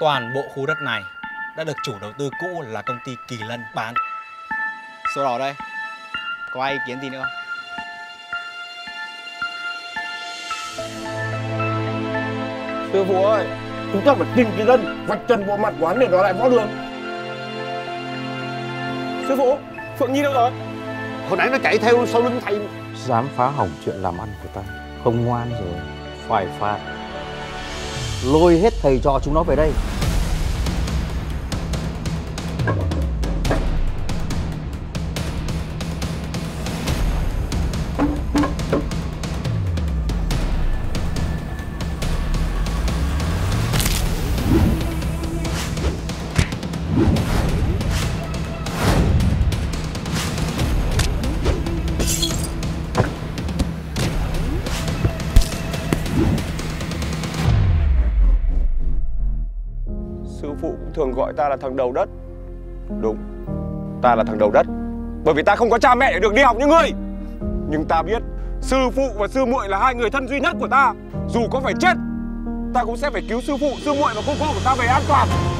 toàn bộ khu đất này đã được chủ đầu tư cũ là công ty Kỳ Lân bán. Sổ đỏ đây, có ai ý kiến gì nữa không? Sư phụ ơi, chúng ta phải tìm Kỳ Lân, vạch trần bộ mặt quán để nó lại võ đường. Sư phụ, Phượng Nhi đâu rồi? Hồi nãy nó chạy theo sau lưng thầy. Dám phá hỏng chuyện làm ăn của ta, không ngoan rồi, phải phạt. Lôi hết thầy trò chúng nó về đây. Thường gọi ta là thằng đầu đất. Đúng, ta là thằng đầu đất, bởi vì ta không có cha mẹ để được đi học như ngươi. Nhưng ta biết sư phụ và sư muội là hai người thân duy nhất của ta. Dù có phải chết, ta cũng sẽ phải cứu sư phụ, sư muội và cô của ta về an toàn.